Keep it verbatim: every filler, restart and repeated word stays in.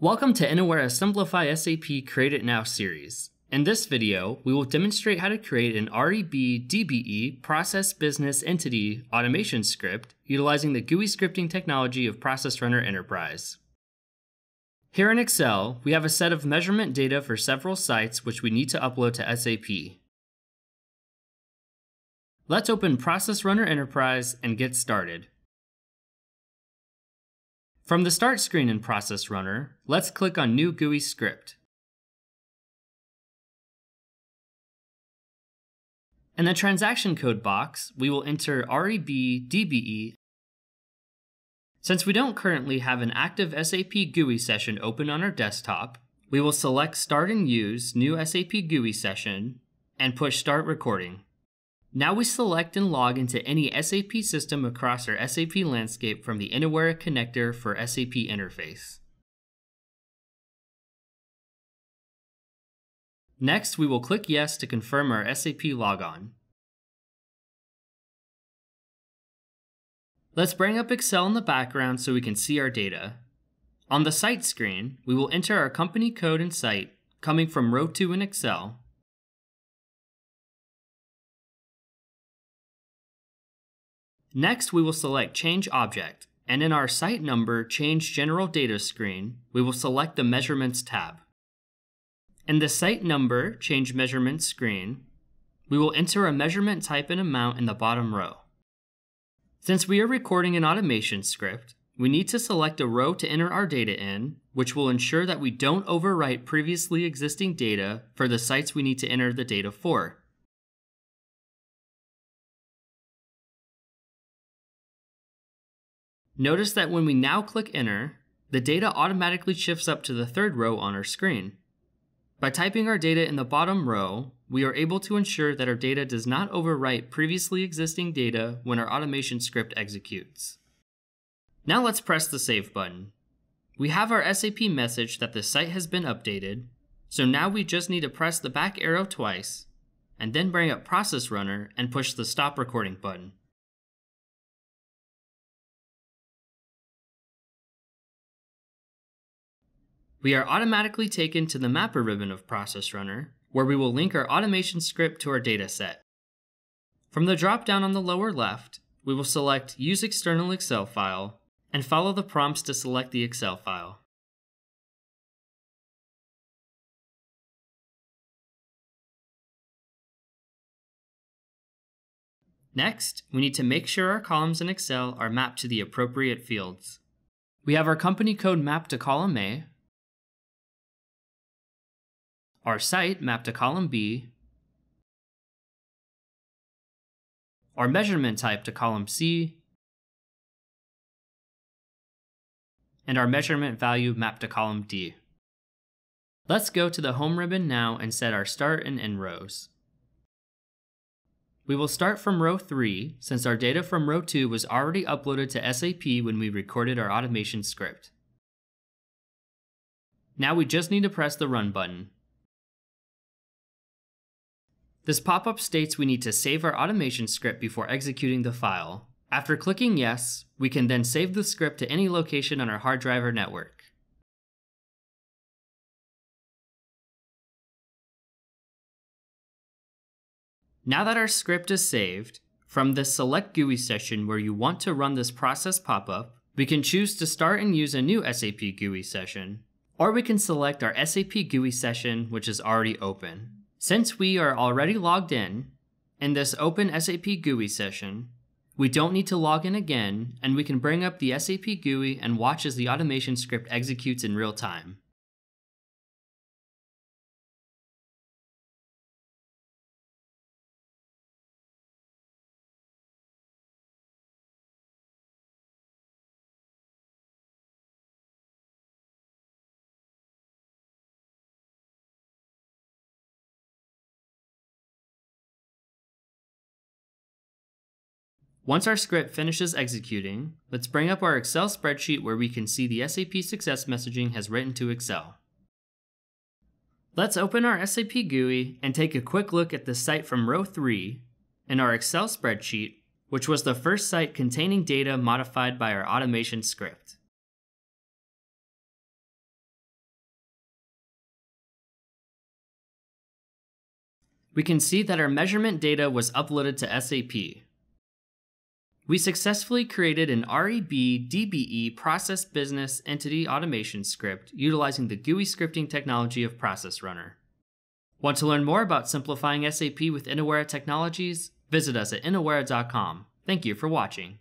Welcome to Innowera Simplify S A P Create It Now series. In this video, we will demonstrate how to create an R E B D B E Process Business Entity automation script utilizing the G U I scripting technology of Process Runner Enterprise. Here in Excel, we have a set of measurement data for several sites which we need to upload to S A P. Let's open Process Runner Enterprise and get started. From the Start screen in Process Runner, let's click on New G U I Script. In the transaction code box, we will enter R E B D B E. Since we don't currently have an active S A P G U I session open on our desktop, we will select Start and Use New S A P G U I Session and push Start Recording. Now we select and log into any S A P system across our S A P landscape from the Innowera connector for S A P interface. Next, we will click Yes to confirm our S A P logon. Let's bring up Excel in the background so we can see our data. On the Site screen, we will enter our company code and site, coming from row two in Excel. Next, we will select Change Object, and in our Site Number Change General Data screen, we will select the Measurements tab. In the Site Number Change Measurements screen, we will enter a measurement type and amount in the bottom row. Since we are recording an automation script, we need to select a row to enter our data in, which will ensure that we don't overwrite previously existing data for the sites we need to enter the data for. Notice that when we now click Enter, the data automatically shifts up to the third row on our screen. By typing our data in the bottom row, we are able to ensure that our data does not overwrite previously existing data when our automation script executes. Now let's press the Save button. We have our S A P message that the site has been updated, so now we just need to press the back arrow twice, and then bring up Process Runner and push the Stop Recording button. We are automatically taken to the Mapper ribbon of Process Runner, where we will link our automation script to our dataset. From the drop-down on the lower left, we will select Use External Excel File, and follow the prompts to select the Excel file. Next, we need to make sure our columns in Excel are mapped to the appropriate fields. We have our company code mapped to column A, our site mapped to column B, our measurement type to column C, and our measurement value mapped to column D. Let's go to the Home ribbon now and set our start and end rows. We will start from row three, since our data from row two was already uploaded to S A P when we recorded our automation script. Now we just need to press the Run button. This pop-up states we need to save our automation script before executing the file. After clicking Yes, we can then save the script to any location on our hard drive or network. Now that our script is saved, from the Select G U I session where you want to run this process pop-up, we can choose to start and use a new S A P G U I session, or we can select our S A P G U I session, which is already open. Since we are already logged in, in this open S A P G U I session, we don't need to log in again, and we can bring up the S A P G U I and watch as the automation script executes in real time. Once our script finishes executing, let's bring up our Excel spreadsheet where we can see the S A P success messaging has written to Excel. Let's open our S A P G U I and take a quick look at the site from row three in our Excel spreadsheet, which was the first site containing data modified by our automation script. we can see that our measurement data was uploaded to S A P. We successfully created an R E B D B E Process Business Entity Automation script utilizing the G U I Scripting technology of Process Runner. Want to learn more about simplifying S A P with Innowera technologies? Visit us at innowera dot com. Thank you for watching.